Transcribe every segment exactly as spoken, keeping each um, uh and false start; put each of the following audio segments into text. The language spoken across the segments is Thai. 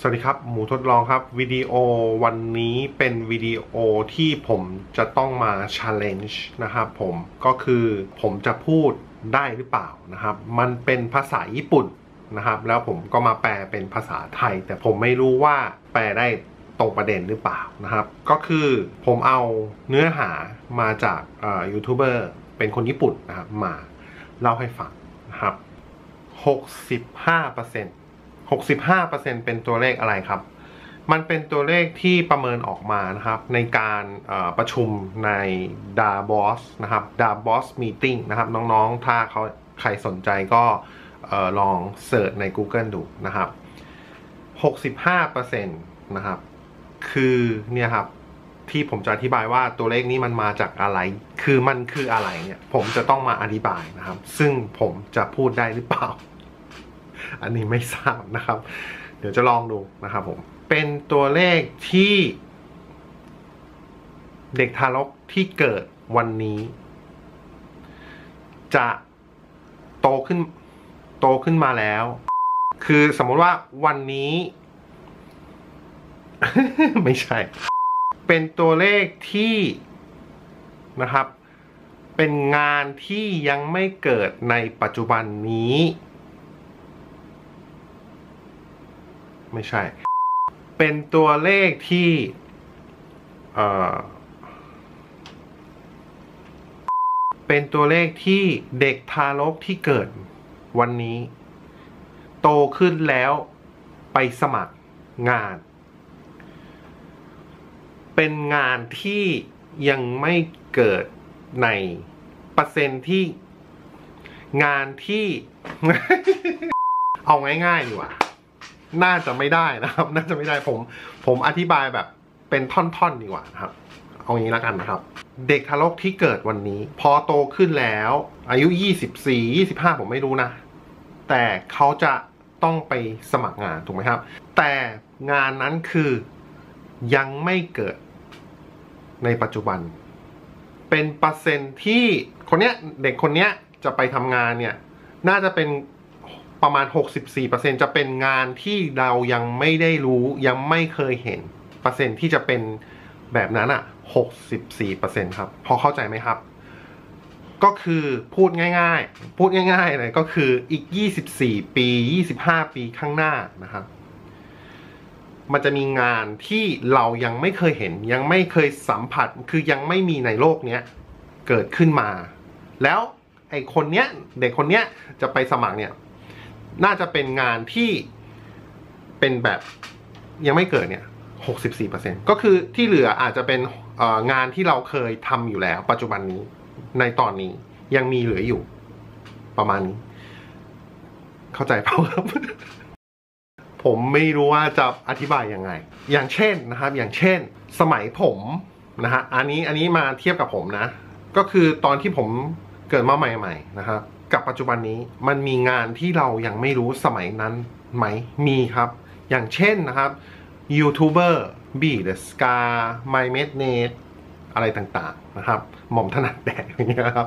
สวัสดีครับหมูทดลองครับวิดีโอวันนี้เป็นวิดีโอที่ผมจะต้องมา challenge นะครับผมก็คือผมจะพูดได้หรือเปล่านะครับมันเป็นภาษาญี่ปุ่นนะครับแล้วผมก็มาแปลเป็นภาษาไทยแต่ผมไม่รู้ว่าแปลได้ตรงประเด็นหรือเปล่านะครับก็คือผมเอาเนื้อหามาจากยูทูบเบอร์เป็นคนญี่ปุ่นนะครับมาเล่าให้ฟังนะครับหกสิบห้าเปอร์เซ็นต์หกสิบห้าเปอร์เซ็นต์เป็นตัวเลขอะไรครับมันเป็นตัวเลขที่ประเมินออกมานะครับในการประชุมใน Davos นะครับ Davos Meeting นะครับน้องๆถ้าเขาใครสนใจก็ลองเสิร์ชใน Google ดูนะครับ หกสิบห้าเปอร์เซ็นต์ นะครับคือเนี่ยครับที่ผมจะอธิบายว่าตัวเลขนี้มันมาจากอะไรคือมันคืออะไรเนี่ยผมจะต้องมาอธิบายนะครับซึ่งผมจะพูดได้หรือเปล่าอันนี้ไม่ทราบนะครับเดี๋ยวจะลองดูนะครับผมเป็นตัวเลขที่เด็กทารกที่เกิดวันนี้จะโตขึ้นโตขึ้นมาแล้วคือสมมติว่าวันนี้ ไม่ใช่เป็นตัวเลขที่นะครับเป็นงานที่ยังไม่เกิดในปัจจุบันนี้ไม่ใช่เป็นตัวเลขที่เอ่อเป็นตัวเลขที่เด็กทารกที่เกิดวันนี้โตขึ้นแล้วไปสมัครงานเป็นงานที่ยังไม่เกิดในเปอร์เซ็นต์ที่งานที่ เอาง่ายๆดีกว่าน่าจะไม่ได้นะครับน่าจะไม่ได้ผมผมอธิบายแบบเป็นท่อนๆดีกว่านะครับเอางี้แล้วกันนะครับเด็กทารกที่เกิดวันนี้พอโตขึ้นแล้วอายุยี่สิบสี่ ยี่สิบห้าผมไม่รู้นะแต่เขาจะต้องไปสมัครงานถูกไหมครับแต่งานนั้นคือยังไม่เกิดในปัจจุบันเป็นเปอร์เซ็นต์ที่คนเนี้ยเด็กคนเนี้ยจะไปทำงานเนี่ยน่าจะเป็นประมาณ หกสิบสี่เปอร์เซ็นต์ จะเป็นงานที่เรายังไม่ได้รู้ยังไม่เคยเห็นเปอร์เซ็นต์ที่จะเป็นแบบนั้นอ่ะ หกสิบสี่เปอร์เซ็นต์ ครับพอเข้าใจไหมครับก็คือพูดง่ายๆพูดง่ายๆเลยก็คืออีกยี่สิบสี่ปี ยี่สิบห้าปีข้างหน้านะครับมันจะมีงานที่เรายังไม่เคยเห็นยังไม่เคยสัมผัสคือยังไม่มีในโลกเนี้ยเกิดขึ้นมาแล้วไอ้คนเนี้ยเด็กคนเนี้ยจะไปสมัครเนี่ยน่าจะเป็นงานที่เป็นแบบยังไม่เกิดเนี่ย หกสิบสี่เปอร์เซ็นต์ ก็คือที่เหลืออาจจะเป็นงานที่เราเคยทำอยู่แล้วปัจจุบันนี้ในตอนนี้ยังมีเหลืออยู่ประมาณนี้เข้าใจเปล่าครับ ผมไม่รู้ว่าจะอธิบายยังไงอย่างเช่นนะครับอย่างเช่นสมัยผมนะฮะอันนี้อันนี้มาเทียบกับผมนะก็คือตอนที่ผมเกิดมาใหม่ๆนะครับกับปัจจุบันนี้มันมีงานที่เรายังไม่รู้สมัยนั้นไหมมีครับอย่างเช่นนะครับยูทูบเบอร์บีเดสกาไมเมดเนตอะไรต่างๆนะครับหม่อมถนัดแดกอย่างเงี้ยครับ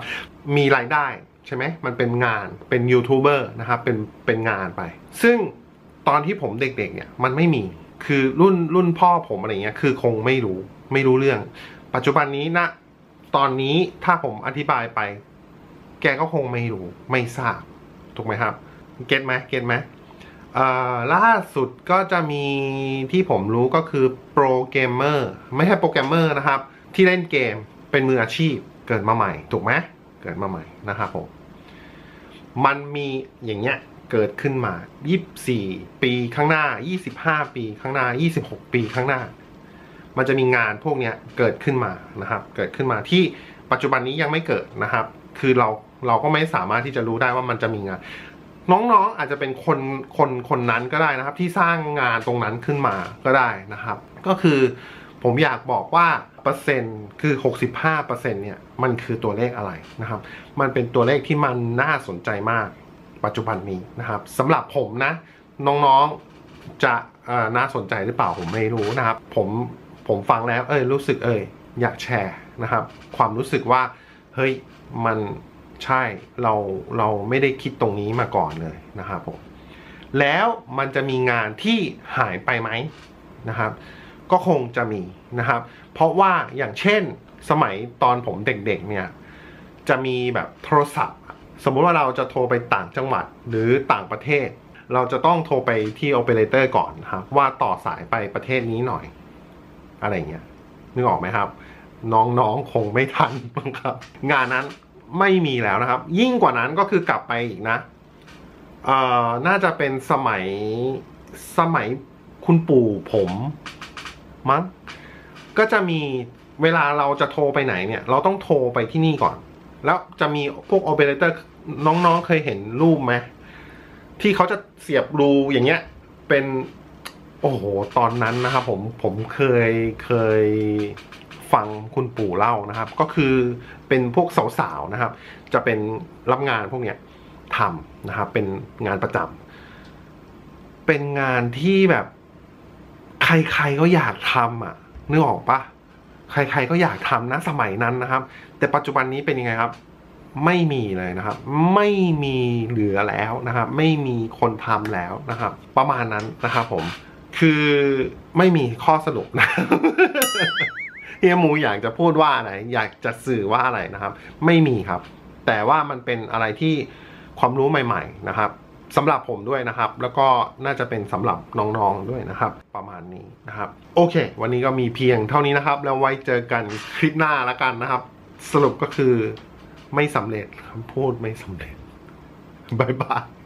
มีรายได้ใช่ไหมมันเป็นงานเป็นยูทูบเบอร์นะครับเป็นเป็นงานไปซึ่งตอนที่ผมเด็กๆเนี่ยมันไม่มีคือรุ่นรุ่นพ่อผมอะไรเงี้ยคือคงไม่รู้ไม่รู้เรื่องปัจจุบันนี้นะตอนนี้ถ้าผมอธิบายไปแกก็คงไม่รู้ไม่ทราบถูกไหมครับเก็ตไหมเก็ตไหมล่าสุดก็จะมีที่ผมรู้ก็คือโปรแกรมเมอร์ไม่ใช่โปรแกรมเมอร์นะครับที่เล่นเกมเป็นมืออาชีพเกิดมาใหม่ถูกไหมเกิดมาใหม่นะครับผมมันมีอย่างเงี้ยเกิดขึ้นมายี่สิบสี่ปีข้างหน้ายี่สิบห้าปีข้างหน้ายี่สิบหกปีข้างหน้ามันจะมีงานพวกเนี้ยเกิดขึ้นมานะครับเกิดขึ้นมาที่ปัจจุบันนี้ยังไม่เกิดนะครับคือเราเราก็ไม่สามารถที่จะรู้ได้ว่ามันจะมีงานน้องๆ อ, อาจจะเป็นคนคนคนนั้นก็ได้นะครับที่สร้างงานตรงนั้นขึ้นมาก็ได้นะครับก็คือผมอยากบอกว่าเปอร์เซ็นต์คือ หกสิบห้าเปอร์เซ็นต์ เนี่ยมันคือตัวเลขอะไรนะครับมันเป็นตัวเลขที่มันน่าสนใจมากปัจจุบันนี้นะครับสำหรับผมนะน้องๆจะน่าสนใจหรือเปล่าผมไม่รู้นะครับผมผมฟังแล้วเอ้ยรู้สึกเอ้ยอยากแชร์นะครับความรู้สึกว่าเฮ้ยมันใช่เราเราไม่ได้คิดตรงนี้มาก่อนเลยนะครับผม แล้วมันจะมีงานที่หายไปไหมนะครับก็คงจะมีนะครับเพราะว่าอย่างเช่นสมัยตอนผมเด็กๆเนี่ยจะมีแบบโทรศัพท์สมมุติว่าเราจะโทรไปต่างจังหวัดหรือต่างประเทศเราจะต้องโทรไปที่โอเปอเรเตอร์ก่อนครับว่าต่อสายไปประเทศนี้หน่อยอะไรเงี้ยนึกออกไหมครับน้องๆคงไม่ทันครับงานนั้นไม่มีแล้วนะครับยิ่งกว่านั้นก็คือกลับไปอีกนะเอ่อน่าจะเป็นสมัยสมัยคุณปู่ผมมั้งก็จะมีเวลาเราจะโทรไปไหนเนี่ยเราต้องโทรไปที่นี่ก่อนแล้วจะมีพวกโอเปอเรเตอร์น้องๆเคยเห็นรูปไหมที่เขาจะเสียบรูอย่างเงี้ยเป็นโอ้โหตอนนั้นนะครับผมผมเคยเคยฟังคุณปู่เล่านะครับก็คือเป็นพวกสาวๆนะครับจะเป็นรับงานพวกเนี้ยทำนะครับเป็นงานประจำเป็นงานที่แบบใครๆก็อยากทำอ่ะนึกออกปะใครๆก็อยากทำนะสมัยนั้นนะครับแต่ปัจจุบันนี้เป็นยังไงครับไม่มีเลยนะครับไม่มีเหลือแล้วนะครับไม่มีคนทำแล้วนะครับประมาณนั้นนะครับผมคือไม่มีข้อสรุปนะ เฮียหมูอยากจะพูดว่าอะไรอยากจะสื่อว่าอะไรนะครับไม่มีครับแต่ว่ามันเป็นอะไรที่ความรู้ใหม่ๆนะครับสำหรับผมด้วยนะครับแล้วก็น่าจะเป็นสำหรับน้องๆด้วยนะครับประมาณนี้นะครับโอเควันนี้ก็มีเพียงเท่านี้นะครับแล้วไว้เจอกันคลิปหน้าละกันนะครับสรุปก็คือไม่สำเร็จพูดไม่สำเร็จบ๊ายบาย